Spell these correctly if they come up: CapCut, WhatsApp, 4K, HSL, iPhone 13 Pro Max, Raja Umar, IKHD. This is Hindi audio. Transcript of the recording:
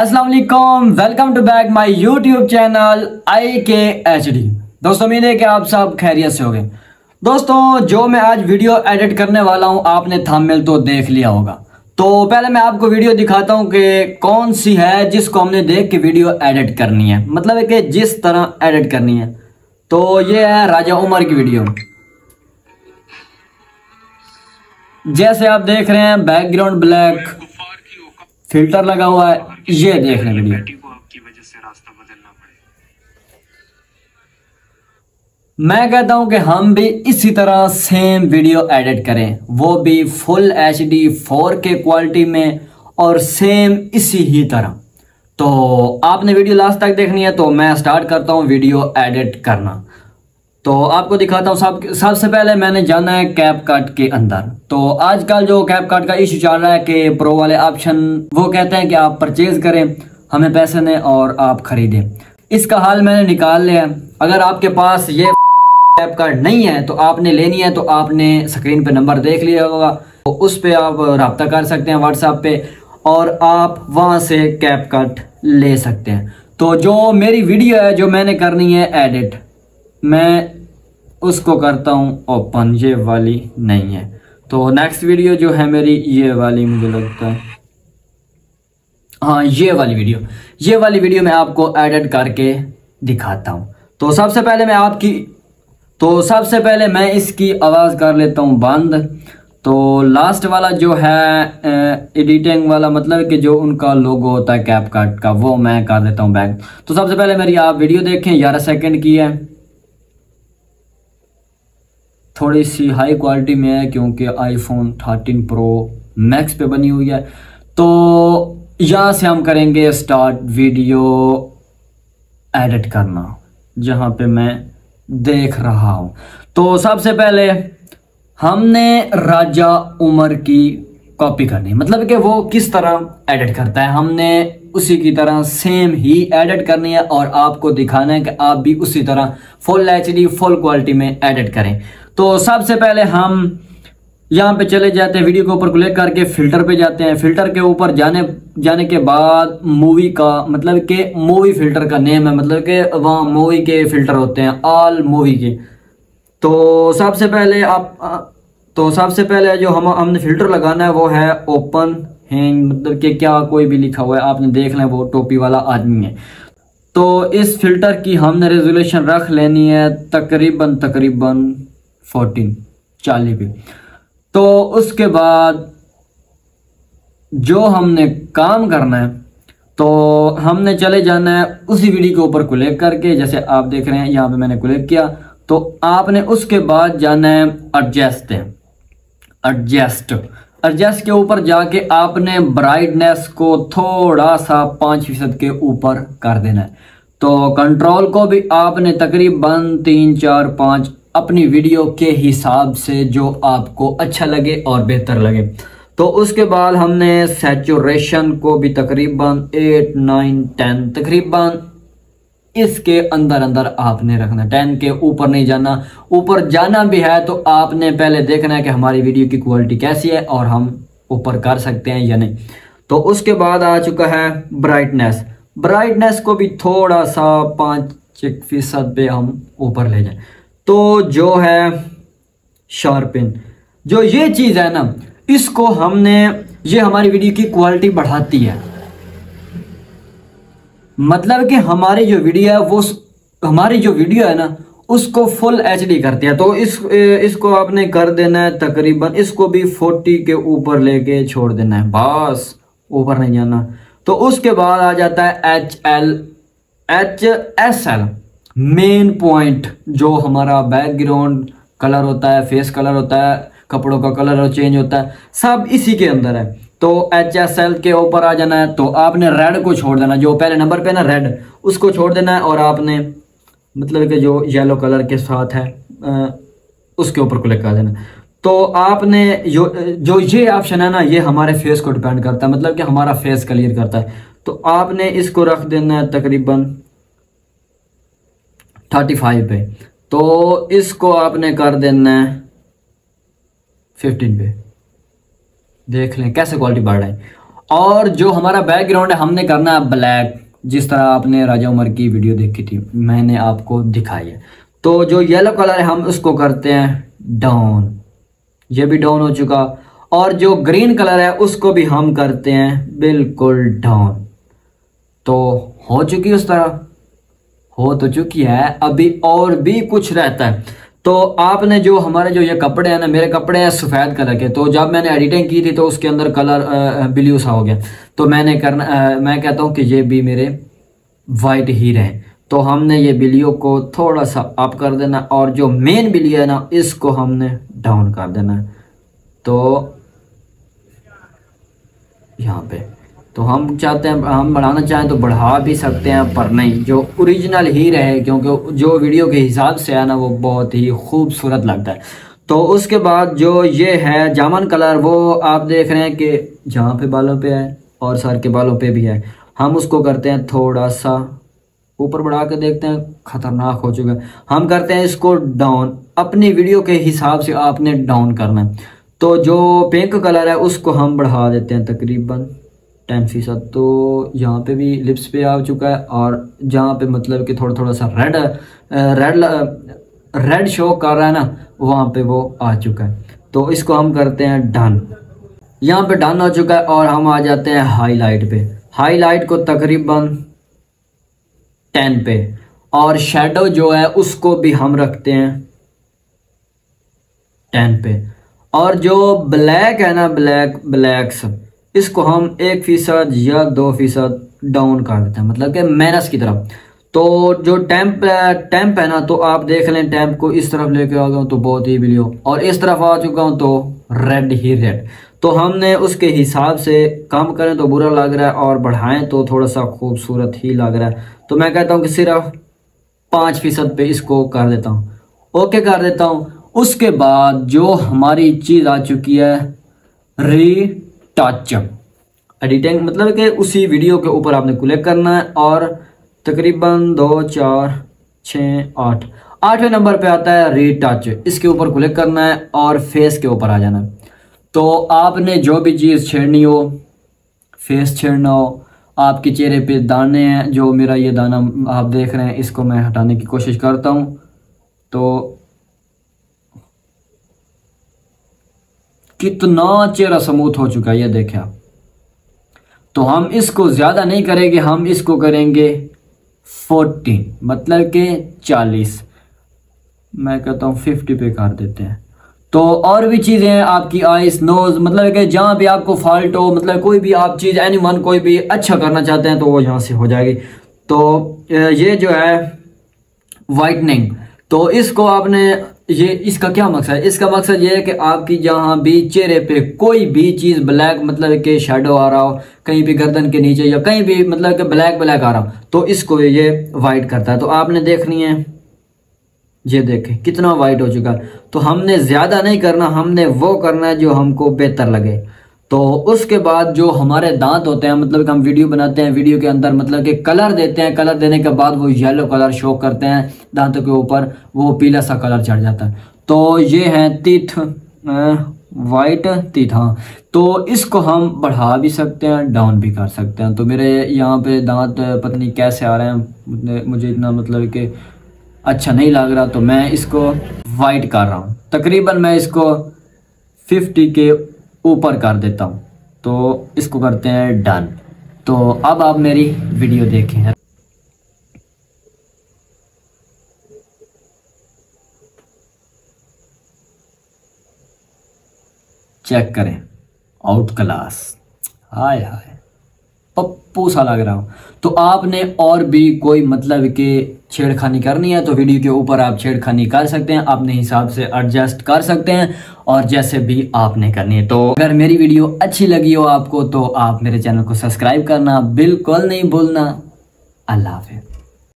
अस्सलाम वालेकुम, welcome to back my YouTube channel IKHD। दोस्तों उम्मीद है कि आप सब खैरियत से होंगे। दोस्तों जो मैं आज वीडियो एडिट करने वाला हूं, आपने थंबनेल तो देख लिया होगा, तो पहले मैं आपको वीडियो दिखाता हूं कि कौन सी है जिसको हमने देख के वीडियो एडिट करनी है, मतलब है कि जिस तरह एडिट करनी है। तो ये है राजा उमर की वीडियो। जैसे आप देख रहे हैं बैकग्राउंड ब्लैक, फिल्टर लगा हुआ है, ये देख रहे हैं। मैं कहता हूं कि हम भी इसी तरह सेम वीडियो एडिट करें, वो भी फुल HD 4K क्वालिटी में और सेम इसी ही तरह। तो आपने वीडियो लास्ट तक देखनी है, तो मैं स्टार्ट करता हूं वीडियो एडिट करना। तो आपको दिखाता हूँ। सबसे पहले मैंने जाना है CapCut के अंदर। तो आजकल जो CapCut का इशू चल रहा है कि प्रो वाले ऑप्शन, वो कहते हैं कि आप परचेज करें, हमें पैसे दें और आप खरीदें। इसका हाल मैंने निकाल लिया है। अगर आपके पास ये CapCut नहीं है तो आपने लेनी है, तो आपने स्क्रीन पे नंबर देख लिया होगा, तो उस पर आप रब्ता कर सकते हैं WhatsApp पे, और आप वहाँ से CapCut ले सकते हैं। तो जो मेरी वीडियो है जो मैंने करनी है एडिट, मैं उसको करता हूँ ओपन। ये वाली नहीं है, तो नेक्स्ट वीडियो जो है मेरी ये वाली, मुझे लगता है हाँ ये वाली वीडियो मैं आपको एडिट करके दिखाता हूँ। तो सबसे पहले मैं इसकी आवाज़ कर लेता हूँ बंद। तो लास्ट वाला जो है एडिटिंग वाला, मतलब कि जो उनका लोगो होता है CapCut का, वो मैं कर देता हूँ बैक। तो सबसे पहले मेरी आप वीडियो देखें, 11 सेकेंड की है, थोड़ी सी हाई क्वालिटी में है क्योंकि iPhone 13 Pro Max पे बनी हुई है। तो यहाँ से हम करेंगे स्टार्ट वीडियो एडिट करना, जहाँ पे मैं देख रहा हूँ। तो सबसे पहले हमने राजा उमर की कॉपी करनी, मतलब कि वो किस तरह एडिट करता है हमने उसी की तरह सेम ही एडिट करनी है, और आपको दिखाना है कि आप भी उसी तरह फुल HD फुल क्वालिटी में एडिट करें। तो सबसे पहले हम यहाँ पे चले जाते हैं, वीडियो के ऊपर क्लिक करके फिल्टर पे जाते हैं। फिल्टर के ऊपर जाने के बाद मूवी का, मतलब कि मूवी फिल्टर का नेम है, मतलब कि वहाँ मूवी के फिल्टर होते हैं, ऑल मूवी के। तो सबसे पहले जो हमने फिल्टर लगाना है वो है ओपन हैंग, मतलब कि क्या कोई भी लिखा हुआ है, आपने देख लें वो टोपी वाला आदमी है। तो इस फिल्टर की हमने रेजोल्यूशन रख लेनी है तकरीबन 1440 पे। तो उसके बाद जो हमने काम करना है, तो हमने चले जाना है उसी वीडियो के ऊपर क्लिक करके, जैसे आप देख रहे हैं यहाँ पे मैंने क्लिक किया। तो आपने उसके बाद जाना है एडजस्ट के ऊपर जाके आपने ब्राइटनेस को थोड़ा सा 5% के ऊपर कर देना है। तो कंट्रोल को भी आपने तकरीबन 3, 4, 5 अपनी वीडियो के हिसाब से जो आपको अच्छा लगे और बेहतर लगे। तो उसके बाद हमने सैचुरेशन को भी तकरीबन 8, 9, 10 तकरीबन इसके अंदर आपने रखना, 10 के ऊपर नहीं जाना। ऊपर जाना भी है तो आपने पहले देखना है कि हमारी वीडियो की क्वालिटी कैसी है और हम ऊपर कर सकते हैं या नहीं। तो उसके बाद आ चुका है ब्राइटनेस को भी थोड़ा सा 5% पे हम ऊपर ले जाएं। तो जो है शार्पिन, जो ये चीज़ है ना, इसको हमने, ये हमारी वीडियो की क्वालिटी बढ़ाती है, मतलब कि हमारी जो वीडियो है ना उसको फुल HD करते हैं। तो इसको आपने कर देना है तकरीबन, इसको भी 40 के ऊपर लेके छोड़ देना है, बस ऊपर नहीं जाना। तो उसके बाद आ जाता है HSL मेन पॉइंट, जो हमारा बैकग्राउंड कलर होता है, फेस कलर होता है, कपड़ों का कलर चेंज होता है, सब इसी के अंदर है। तो HSL के ऊपर आ जाना है, तो आपने रेड को छोड़ देना, जो पहले नंबर पे ना रेड, उसको छोड़ देना है, और आपने मतलब कि जो येलो कलर के साथ है उसके ऊपर क्लिक कर देना। तो आपने जो ये ऑप्शन है ना, ये हमारे फेस को डिपेंड करता है, मतलब कि हमारा फेस क्लियर करता है। तो आपने इसको रख देना है तकरीबन 35 पे। तो इसको आपने कर देना है 15 पे, देख लें कैसे क्वालिटी बढ़ रही है। और जो हमारा बैकग्राउंड है हमने करना है ब्लैक, जिस तरह आपने राजा उमर की वीडियो देखी थी मैंने आपको दिखाई है। तो जो येलो कलर है हम उसको करते हैं डाउन, ये भी डाउन हो चुका। और जो ग्रीन कलर है उसको भी हम करते हैं बिल्कुल डाउन। तो हो चुकी उस तरह, हो तो चुकी है, अभी और भी कुछ रहता है। तो आपने जो हमारे जो ये कपड़े हैं ना, मेरे कपड़े हैं सफ़ेद कलर के, तो जब मैंने एडिटिंग की थी तो उसके अंदर कलर ब्लू सा हो गया, तो मैंने करना मैं कहता हूँ कि ये भी मेरे वाइट ही रहे। तो हमने ये ब्लू को थोड़ा सा अप कर देना और जो मेन ब्लू है ना इसको हमने डाउन कर देना है। तो यहाँ पे तो हम चाहते हैं, हम बढ़ाना चाहें तो बढ़ा भी सकते हैं, पर नहीं जो ओरिजिनल ही रहे, क्योंकि जो वीडियो के हिसाब से है ना वो बहुत ही खूबसूरत लगता है। तो उसके बाद जो ये है जामन कलर, वो आप देख रहे हैं कि जहाँ पे बालों पे है और सर के बालों पे भी है, हम उसको करते हैं थोड़ा सा ऊपर बढ़ा के, देखते हैं ख़तरनाक हो चुका है। हम करते हैं इसको डाउन, अपनी वीडियो के हिसाब से आपने डाउन करना है। तो जो पिंक कलर है उसको हम बढ़ा देते हैं तकरीबन 10%। तो यहाँ पे भी लिप्स पे आ चुका है, और जहाँ पे मतलब कि थोड़ा थोड़ा सा रेड शो कर रहा है ना वहाँ पे वो आ चुका है। तो इसको हम करते हैं डन, यहाँ पे डन हो चुका है। और हम आ जाते हैं हाईलाइट पे, हाईलाइट को तकरीबन 10 पे, और शेडो जो है उसको भी हम रखते हैं 10 पे। और जो ब्लैक है ना, ब्लैक्स इसको हम 1% या 2% डाउन कर देते हैं, मतलब कि माइनस की तरफ। तो जो टैम्प है ना, तो आप देख लें टैम्प को इस तरफ लेके आ गया हूँ तो बहुत ही ब्लू, और इस तरफ आ चुका हूँ तो रेड ही रेड। तो हमने उसके हिसाब से काम करें तो बुरा लग रहा है, और बढ़ाएं तो थोड़ा सा खूबसूरत ही लग रहा है। तो मैं कहता हूँ कि सिर्फ 5% पे इसको कर देता हूँ, ओके कर देता हूँ। उसके बाद जो हमारी चीज़ आ चुकी है री टच एडिटिंग, मतलब कि उसी वीडियो के ऊपर आपने क्लिक करना है, और तकरीबन 2, 4, 6, 8 नंबर पे आता है री टच, इसके ऊपर क्लिक करना है और फेस के ऊपर आ जाना है। तो आपने जो भी चीज़ छेड़नी हो, फेस छेड़ना हो, आपके चेहरे पे दाने हैं, जो मेरा ये दाना आप देख रहे हैं इसको मैं हटाने की कोशिश करता हूँ। तो कितना चेहरा स्मूथ हो चुका है ये देखें आप। तो हम इसको ज़्यादा नहीं करेंगे, हम इसको करेंगे 14, मतलब कि 40, मैं कहता हूँ 50 पे कर देते हैं। तो और भी चीज़ें हैं आपकी आइस, नोज़, मतलब कि जहाँ भी आपको फॉल्ट हो, मतलब कोई भी आप चीज़ एनीवन कोई भी अच्छा करना चाहते हैं तो वो यहाँ से हो जाएगी। तो ये जो है वाइटनिंग, तो इसको आपने ये इसका क्या मकसद है, इसका मकसद ये है कि आपकी जहाँ भी चेहरे पे कोई भी चीज़ ब्लैक मतलब के शेडो आ रहा हो, कहीं भी गर्दन के नीचे या कहीं भी मतलब के ब्लैक आ रहा हो, तो इसको ये वाइट करता है। तो आपने देखनी है, ये देखें कितना वाइट हो चुका है। तो हमने ज़्यादा नहीं करना, हमने वो करना है जो हमको बेहतर लगे। तो उसके बाद जो हमारे दांत होते हैं, मतलब हम वीडियो बनाते हैं, वीडियो के अंदर मतलब कि कलर देते हैं, कलर देने के बाद वो येलो कलर शो करते हैं दांतों के ऊपर, वो पीला सा कलर चढ़ जाता है। तो ये है टीथ, वाइट टीथ, हाँ। तो इसको हम बढ़ा भी सकते हैं, डाउन भी कर सकते हैं। तो मेरे यहाँ पे दांत पता नहीं कैसे आ रहे हैं, मुझे इतना मतलब कि अच्छा नहीं लग रहा, तो मैं इसको वाइट कर रहा हूँ। तकरीबन मैं इसको 50 के ऊपर कर देता हूँ। तो इसको करते हैं डन। तो अब आप मेरी वीडियो देखें। चेक करें, आउट क्लास, हाय हाय पप्पू सा लग रहा हूँ। तो आपने और भी कोई मतलब के छेड़खानी करनी है तो वीडियो के ऊपर आप छेड़खानी कर सकते हैं, अपने हिसाब से एडजस्ट कर सकते हैं और जैसे भी आपने करनी है। तो अगर मेरी वीडियो अच्छी लगी हो आपको तो आप मेरे चैनल को सब्सक्राइब करना बिल्कुल नहीं भूलना। अल्लाह हाफिज़।